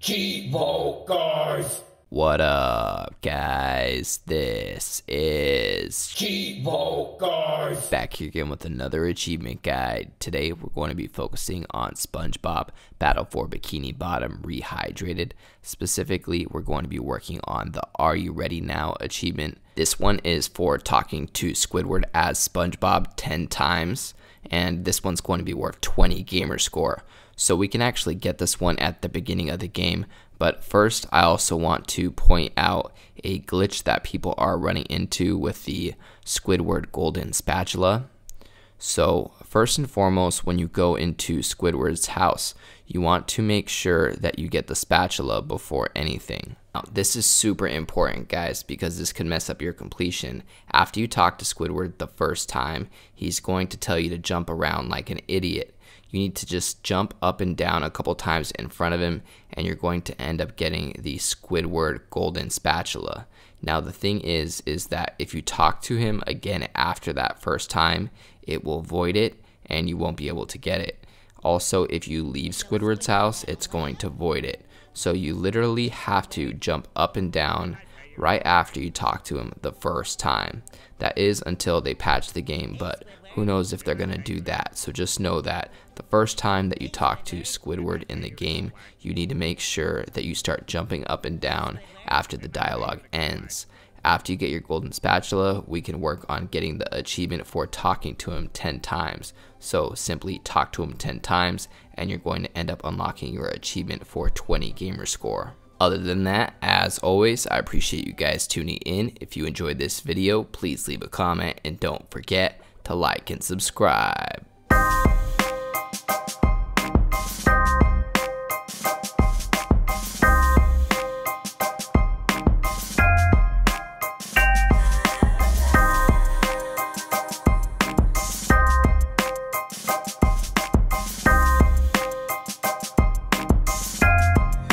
Cheevo Guys! What up, guys? This is Cheevo Guys! Back here again with another achievement guide. Today we're going to be focusing on SpongeBob Battle for Bikini Bottom Rehydrated. Specifically, we're going to be working on the Are You Ready Now achievement. This one is for talking to Squidward as SpongeBob 10 times. And this one's going to be worth 20 gamer score. So we can actually get this one at the beginning of the game. But first, I also want to point out a glitch that people are running into with the Squidward Golden Spatula. So first and foremost, when you go into Squidward's house, you want to make sure that you get the spatula before anything. Now, this is super important, guys, because this could mess up your completion. After you talk to Squidward the first time, he's going to tell you to jump around like an idiot. You need to just jump up and down a couple times in front of him, and you're going to end up getting the Squidward Golden Spatula. Now the thing is that if you talk to him again after that first time, it will void it and you won't be able to get it. Also, if you leave Squidward's house, it's going to void it. So you literally have to jump up and down right after you talk to him the first time. That is until they patch the game, but who knows if they're gonna do that. So just know that the first time that you talk to Squidward in the game, you need to make sure that you start jumping up and down after the dialogue ends. After you get your golden spatula, we can work on getting the achievement for talking to him 10 times. So simply talk to him 10 times and you're going to end up unlocking your achievement for 20 gamer score. Other than that, as always, I appreciate you guys tuning in. If you enjoyed this video, please leave a comment and don't forget to like and subscribe.